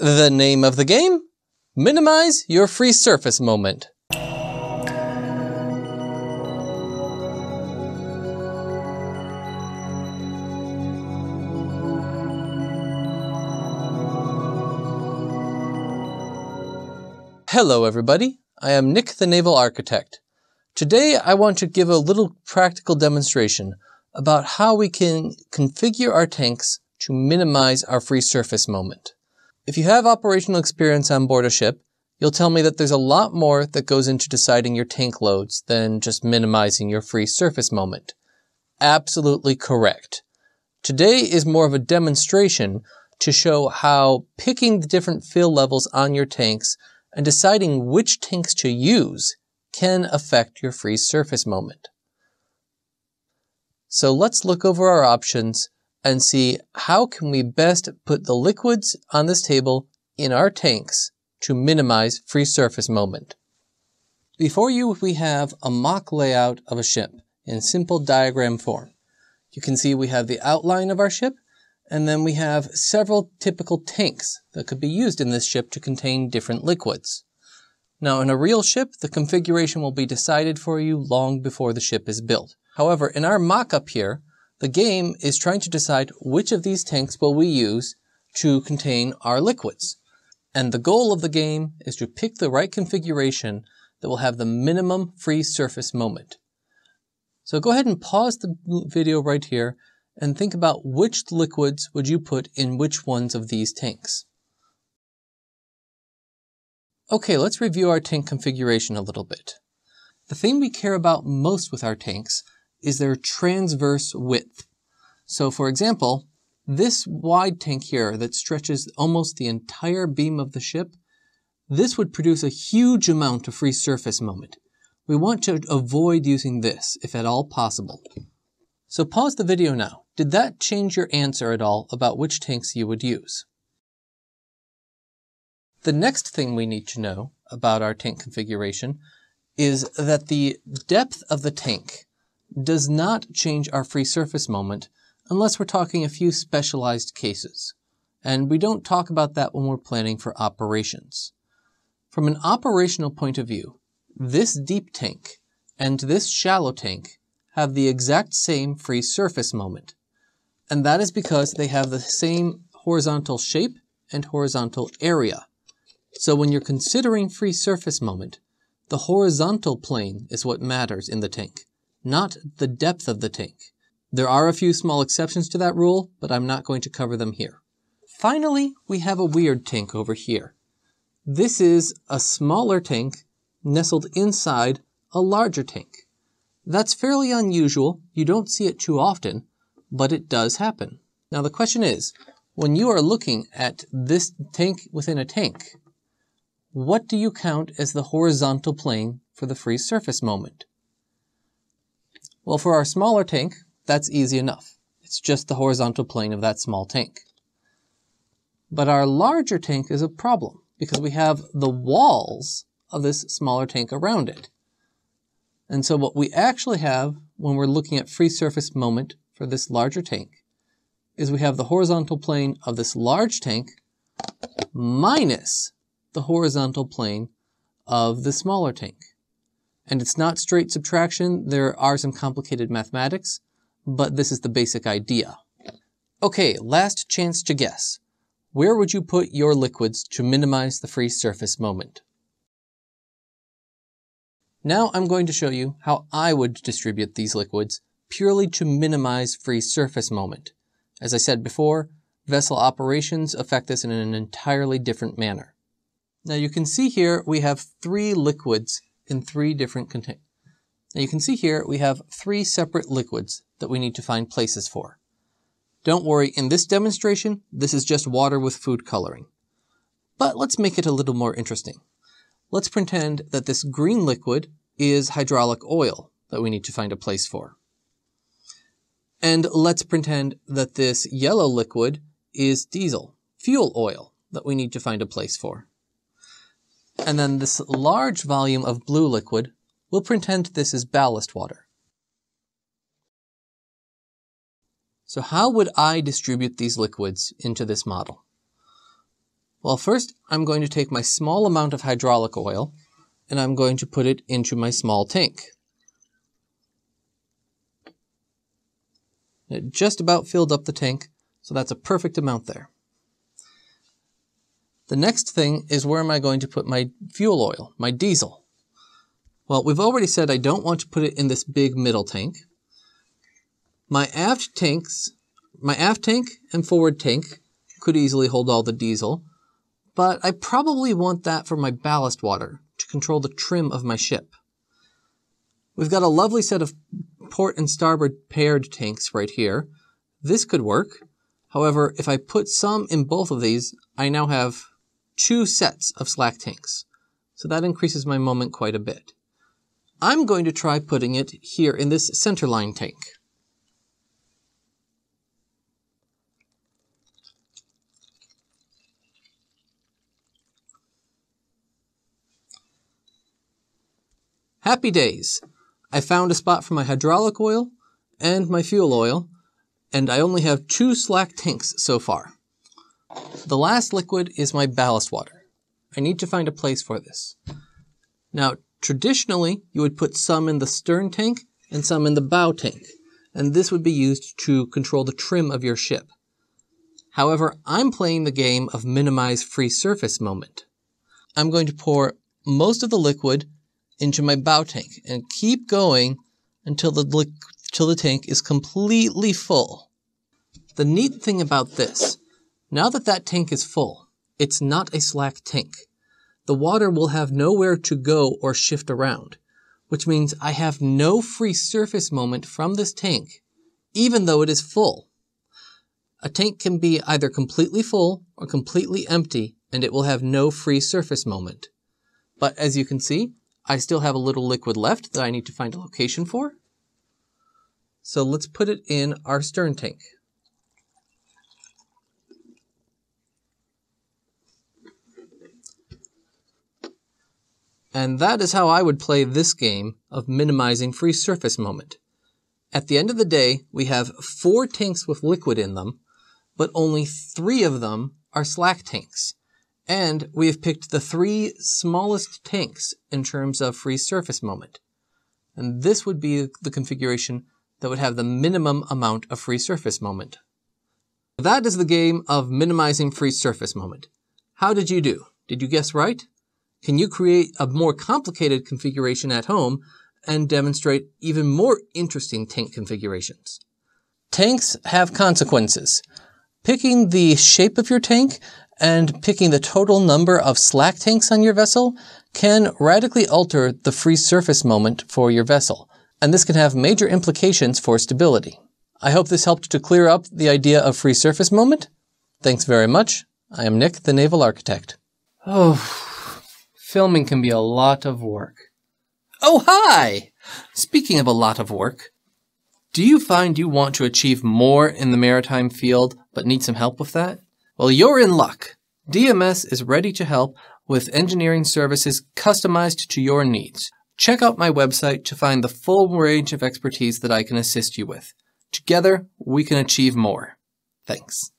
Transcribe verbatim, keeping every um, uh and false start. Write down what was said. The name of the game? Minimize your free surface moment. Hello everybody, I am Nick the Naval Architect. Today I want to give a little practical demonstration about how we can configure our tanks to minimize our free surface moment. If you have operational experience on board a ship, you'll tell me that there's a lot more that goes into deciding your tank loads than just minimizing your free surface moment. Absolutely correct. Today is more of a demonstration to show how picking the different fill levels on your tanks and deciding which tanks to use can affect your free surface moment. So let's look over our options and see how can we best put the liquids on this table in our tanks to minimize free surface moment. Before you we have a mock layout of a ship in simple diagram form. You can see we have the outline of our ship, and then we have several typical tanks that could be used in this ship to contain different liquids. Now in a real ship, the configuration will be decided for you long before the ship is built. However, in our mock-up here, the game is trying to decide which of these tanks will we use to contain our liquids. And the goal of the game is to pick the right configuration that will have the minimum free surface moment. So go ahead and pause the video right here and think about which liquids would you put in which ones of these tanks. Okay, let's review our tank configuration a little bit. The thing we care about most with our tanks is their transverse width. So for example, this wide tank here that stretches almost the entire beam of the ship, this would produce a huge amount of free surface moment. We want to avoid using this if at all possible. So pause the video now. Did that change your answer at all about which tanks you would use? The next thing we need to know about our tank configuration is that the depth of the tank does not change our free surface moment unless we're talking a few specialized cases. And we don't talk about that when we're planning for operations. From an operational point of view, this deep tank and this shallow tank have the exact same free surface moment. And that is because they have the same horizontal shape and horizontal area. So when you're considering free surface moment, the horizontal plane is what matters in the tank, not the depth of the tank. There are a few small exceptions to that rule, but I'm not going to cover them here. Finally, we have a weird tank over here. This is a smaller tank nestled inside a larger tank. That's fairly unusual, you don't see it too often, but it does happen. Now the question is, when you are looking at this tank within a tank, what do you count as the horizontal plane for the free surface moment? Well, for our smaller tank, that's easy enough. It's just the horizontal plane of that small tank. But our larger tank is a problem because we have the walls of this smaller tank around it. And so what we actually have when we're looking at free surface moment for this larger tank is we have the horizontal plane of this large tank minus the horizontal plane of the smaller tank. And it's not straight subtraction, there are some complicated mathematics, but this is the basic idea. Okay, last chance to guess. Where would you put your liquids to minimize the free surface moment? Now I'm going to show you how I would distribute these liquids purely to minimize free surface moment. As I said before, vessel operations affect this in an entirely different manner. Now you can see here we have three liquids in three different containers. Now you can see here we have three separate liquids that we need to find places for. Don't worry, in this demonstration, this is just water with food coloring. But let's make it a little more interesting. Let's pretend that this green liquid is hydraulic oil that we need to find a place for. And let's pretend that this yellow liquid is diesel, fuel oil, that we need to find a place for. And then this large volume of blue liquid, we'll pretend this is ballast water. So how would I distribute these liquids into this model? Well, first I'm going to take my small amount of hydraulic oil and I'm going to put it into my small tank. It just about filled up the tank, so that's a perfect amount there. The next thing is, where am I going to put my fuel oil, my diesel? Well, we've already said I don't want to put it in this big middle tank. My aft tanks, my aft tank and forward tank could easily hold all the diesel, but I probably want that for my ballast water to control the trim of my ship. We've got a lovely set of port and starboard paired tanks right here. This could work. However, if I put some in both of these, I now have two sets of slack tanks. So that increases my moment quite a bit. I'm going to try putting it here in this centerline tank. Happy days. I found a spot for my hydraulic oil and my fuel oil, and I only have two slack tanks so far. The last liquid is my ballast water. I need to find a place for this. Now, traditionally, you would put some in the stern tank and some in the bow tank, and this would be used to control the trim of your ship. However, I'm playing the game of minimize free surface moment. I'm going to pour most of the liquid into my bow tank and keep going until the liquid till the tank is completely full. The neat thing about this, now that that tank is full, it's not a slack tank. The water will have nowhere to go or shift around, which means I have no free surface moment from this tank, even though it is full. A tank can be either completely full or completely empty, and it will have no free surface moment. But as you can see, I still have a little liquid left that I need to find a location for. So let's put it in our stern tank. And that is how I would play this game of minimizing free surface moment. At the end of the day, we have four tanks with liquid in them, but only three of them are slack tanks. And we have picked the three smallest tanks in terms of free surface moment. And this would be the configuration that would have the minimum amount of free surface moment. That is the game of minimizing free surface moment. How did you do? Did you guess right? Can you create a more complicated configuration at home and demonstrate even more interesting tank configurations? Tanks have consequences. Picking the shape of your tank and picking the total number of slack tanks on your vessel can radically alter the free surface moment for your vessel, and this can have major implications for stability. I hope this helped to clear up the idea of free surface moment. Thanks very much. I am Nick, the Naval Architect. Oh, filming can be a lot of work. Oh, hi! Speaking of a lot of work, do you find you want to achieve more in the maritime field but need some help with that? Well, you're in luck. D M S is ready to help with engineering services customized to your needs. Check out my website to find the full range of expertise that I can assist you with. Together, we can achieve more. Thanks.